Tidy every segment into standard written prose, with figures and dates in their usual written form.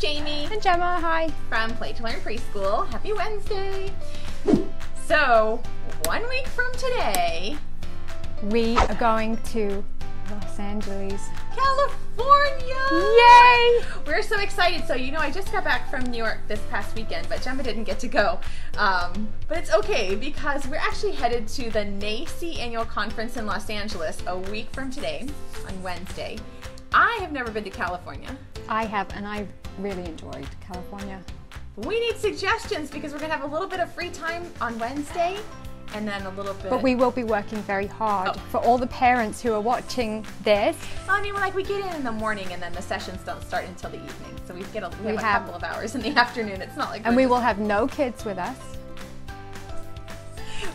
Jamie and Gemma, hi, from Play to Learn Preschool. Happy Wednesday. So 1 week from today, we are going to Los Angeles, California. Yay! We're so excited. So you know, I just got back from New York this past weekend, but Gemma didn't get to go. But it's okay because we're actually headed to the NAEYC annual conference in Los Angeles a week from today on Wednesday. I have never been to California. I have, and I really enjoyed California. We need suggestions because we're going to have a little bit of free time on Wednesday and then a little bit... But we will be working very hard for all the parents who are watching this. I mean, we get in the morning and then the sessions don't start until the evening. So we have a couple of hours in the afternoon. It's not like... And we will have no kids with us.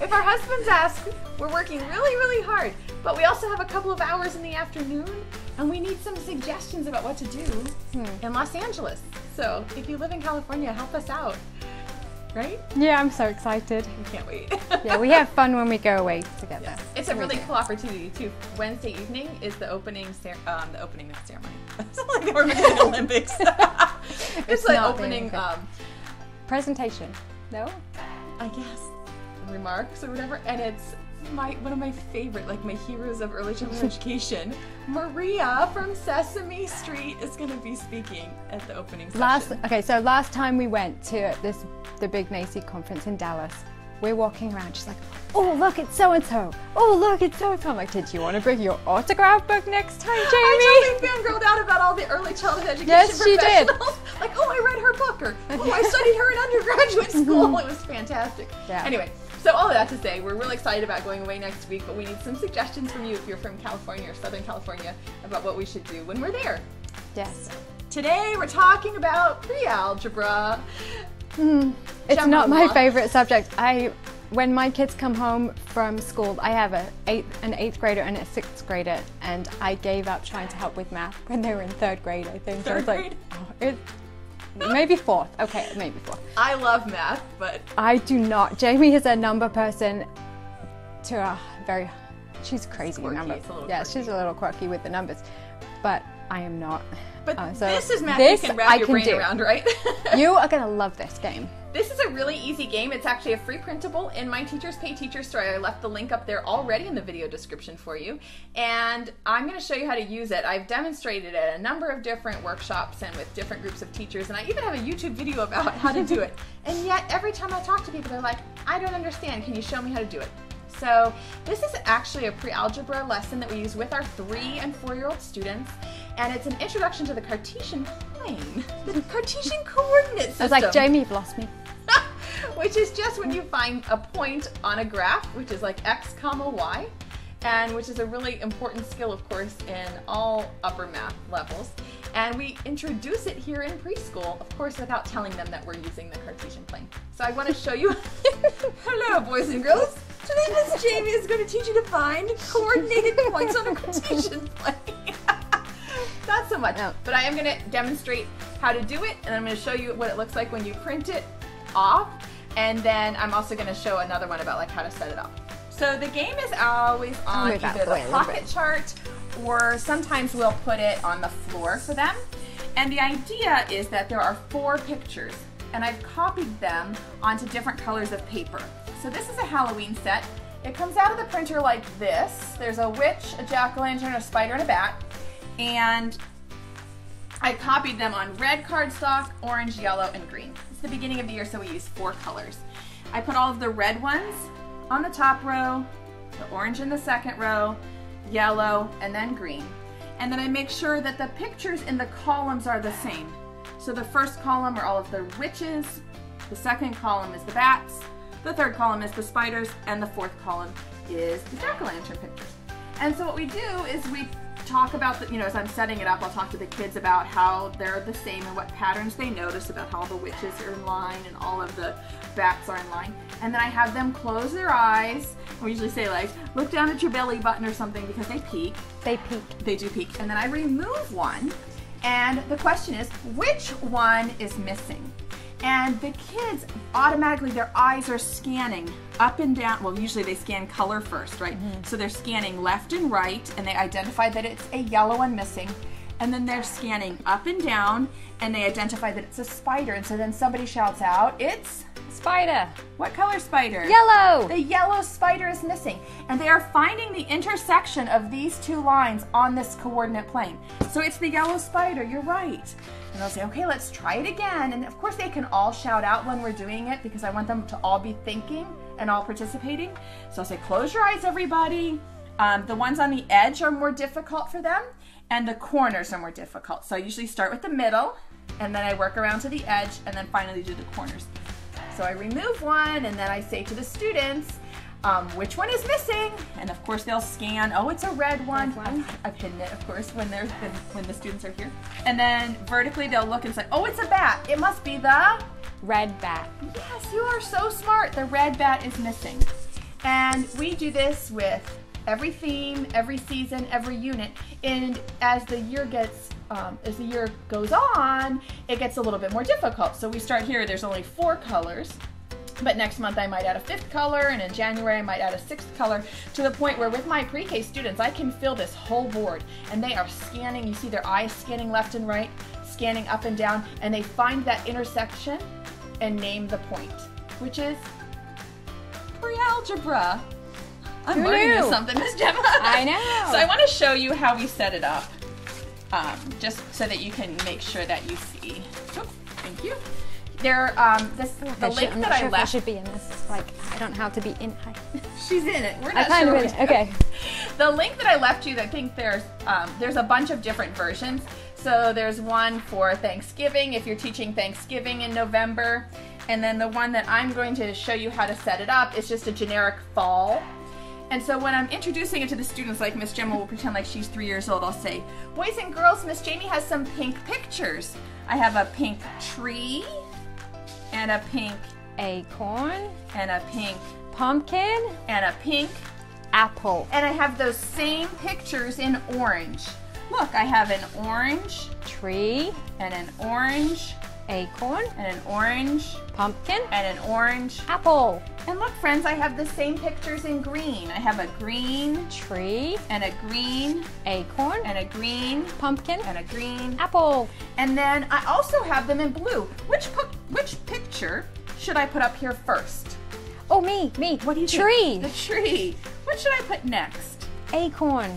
If our husbands ask, we're working really, really hard. But we also have a couple of hours in the afternoon. And we need some suggestions about what to do in Los Angeles. So if you live in California, help us out, right? Yeah, I'm so excited. I can't wait. Yeah, we have fun when we go away together. Yes. It's a really cool opportunity too. Wednesday evening is the opening night ceremony. It's like the Winter Olympics. It's like opening presentation. No, I guess remarks or whatever, and it's one of my favorite, like my heroes of early childhood education, Maria from Sesame Street is going to be speaking at the opening session. Last time we went to the big NAEYC conference in Dallas, we're walking around, she's like, oh look, it's so and so, oh look, it's so and so. I'm like, did you want to bring your autograph book next time, Jamie? I totally fangirled out about all the early childhood education professionals. She did. Like, oh, I read her book, or oh, I studied her in undergraduate school. It was fantastic. Yeah. Anyway. So all of that to say, we're really excited about going away next week, but we need some suggestions from you if you're from California or Southern California about what we should do when we're there. Yes. Today we're talking about pre-algebra. It's not my favorite subject. When my kids come home from school, I have an eighth grader and a sixth grader, and I gave up trying to help with math when they were in third grade, I think. Third grade? Oh, maybe fourth. Okay, maybe fourth. I love math, but... I do not. Jamie is a number person to a very... She's crazy with numbers. Yeah, she's a little quirky with the numbers, but I am not. But so this is math you can wrap your brain around, right? You are going to love this game. This is a really easy game. It's actually a free printable in my Teachers Pay Teachers story. I left the link up there already in the video description for you. And I'm going to show you how to use it. I've demonstrated it at a number of different workshops and with different groups of teachers. And I even have a YouTube video about how to do it. And yet every time I talk to people, they're like, I don't understand. Can you show me how to do it? So this is actually a pre-algebra lesson that we use with our 3- and 4-year-old students. And it's an introduction to the Cartesian plane, the Cartesian coordinate system. I was like, Jamie, you've lost me. Which is just when you find a point on a graph, which is like x, y, and which is a really important skill, of course, in all upper math levels. And we introduce it here in preschool, of course, without telling them that we're using the Cartesian plane. So I want to show you, hello boys and girls, today Miss Jamie is going to teach you to find coordinated points on a Cartesian plane. Not so much, but I am going to demonstrate how to do it, and I'm going to show you what it looks like when you print it off, and then I'm also going to show another one about like how to set it up. So the game is always on either the pocket chart, or sometimes we'll put it on the floor for them. And the idea is that there are 4 pictures, and I've copied them onto different colors of paper. So this is a Halloween set. It comes out of the printer like this. There's a witch, a jack-o'-lantern, a spider, and a bat. And I copied them on red cardstock, orange, yellow, and green. It's the beginning of the year, so we use 4 colors. I put all of the red ones on the top row, the orange in the second row, yellow, and then green. And then I make sure that the pictures in the columns are the same. So the first column are all of the witches, the second column is the bats, the third column is the spiders, and the fourth column is the jack-o'-lantern pictures. And so what we do is we talk about, you know, as I'm setting it up, I'll talk to the kids about how they're the same and what patterns they notice about how the witches are in line and all of the bats are in line. And then I have them close their eyes. We usually say like, look down at your belly button or something because they peek. They peek. They do peek. And then I remove one. And the question is, which one is missing? And the kids automatically, their eyes are scanning up and down. Well, usually they scan color first, right? So they're scanning left and right, and they identify that it's a yellow one missing. and then they're scanning up and down, and they identify that it's a spider, and so then somebody shouts out, it's spider. What color spider? Yellow. The yellow spider is missing, and they are finding the intersection of these two lines on this coordinate plane. So it's the yellow spider, you're right. And they'll say, okay, let's try it again. And of course they can all shout out when we're doing it because I want them to all be thinking and all participating. So I'll say, close your eyes, everybody. The ones on the edge are more difficult for them, and the corners are more difficult. So I usually start with the middle, and then I work around to the edge, and then finally do the corners. So I remove one, and then I say to the students, which one is missing? And of course they'll scan, oh, it's a red one. I've hidden it, of course, when the students are here. And then vertically they'll look and say, oh, it's a bat. It must be the red bat. Yes, you are so smart. The red bat is missing. And we do this with every theme, every season, every unit, and as the year gets, as the year goes on, it gets a little bit more difficult. So we start here, there's only 4 colors, but next month I might add a 5th color, and in January I might add a 6th color, to the point where with my pre-K students, I can fill this whole board, and they are scanning, you see their eyes scanning left and right, scanning up and down, and they find that intersection and name the point, which is pre-algebra. I'm learning something, Miss Gemma. I know. So I want to show you how we set it up, just so that you can make sure that you see. Oops, thank you. There, the link that I left. I should be in this. Like, I don't know how to be in. She's in it. We're not sure. It. Okay. The link that I left you, I think there's a bunch of different versions. So there's one for Thanksgiving if you're teaching Thanksgiving in November, and then the one that I'm going to show you how to set it up is just a generic fall. And so when I'm introducing it to the students, like Miss Gemma will pretend like she's 3 years old, I'll say, boys and girls, Miss Jamie has some pink pictures. I have a pink tree, and a pink acorn, and a pink pumpkin, and a pink apple. And I have those same pictures in orange. Look, I have an orange tree, and an orange acorn, and an orange pumpkin, and an orange apple. And look, friends, I have the same pictures in green. I have a green tree, and a green acorn, and a green pumpkin, and a green apple. And then I also have them in blue. Which picture should I put up here first? Oh, me. What do you think? The tree. What should I put next? Acorn.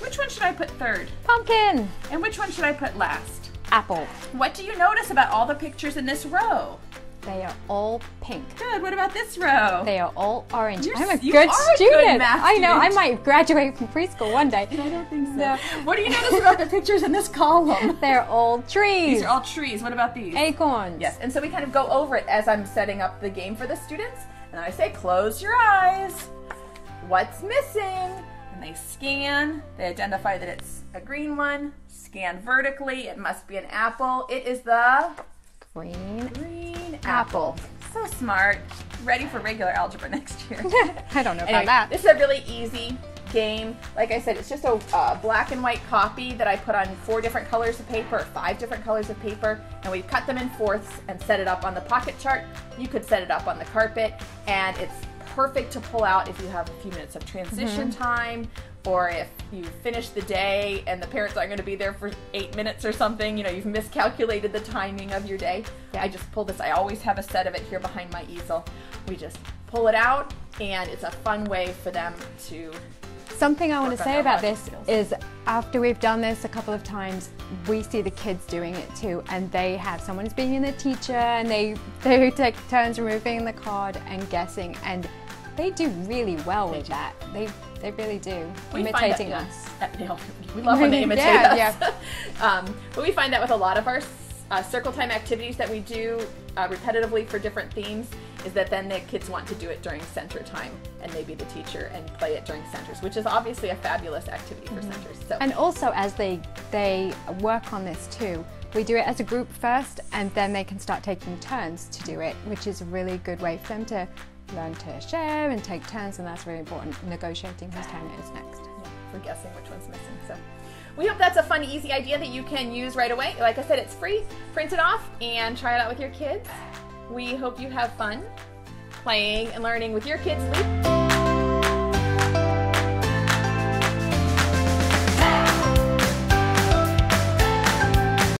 Which one should I put third? Pumpkin. And which one should I put last? Apple. What do you notice about all the pictures in this row? They are all pink. Good. What about this row? They are all orange. You are a good math student. I know. I might graduate from preschool one day. I don't think so. No. What do you notice about the pictures in this column? They're all trees. These are all trees. What about these? Acorns. Yes. And so we kind of go over it as I'm setting up the game for the students. And I say, close your eyes. What's missing? And they scan. They identify that it's a green one. Scan vertically. It must be an apple. It is the green apple. So smart. Ready for regular algebra next year. I don't know about that. This is a really easy game. Like I said, it's just a black and white copy that I put on 4 different colors of paper, 5 different colors of paper, and we cut them in fourths and set it up on the pocket chart. You could set it up on the carpet, and it's perfect to pull out if you have a few minutes of transition time, or if you finish the day and the parents aren't going to be there for 8 minutes or something, you know, you've miscalculated the timing of your day. Yeah. I just pull this. I always have a set of it here behind my easel. We just pull it out, and it's a fun way for them to... Something I want to say about this is after we've done this a couple of times, we see the kids doing it too, and they have someone's being the teacher, and they take turns removing the card and guessing, and they do really well with that. They really do, imitating us. We love when they imitate us. Yeah. But we find that with a lot of our circle time activities that we do repetitively for different themes, is that then the kids want to do it during center time, and maybe the teacher and play it during centers, which is obviously a fabulous activity for centers. So. And also as they work on this too, we do it as a group first, and then they can start taking turns to do it, which is a really good way for them to learn to share and take turns, and that's really important, negotiating whose turn it is next. Yeah, for guessing which one's missing. So. We hope that's a fun, easy idea that you can use right away. Like I said, it's free. Print it off and try it out with your kids. We hope you have fun playing and learning with your kids.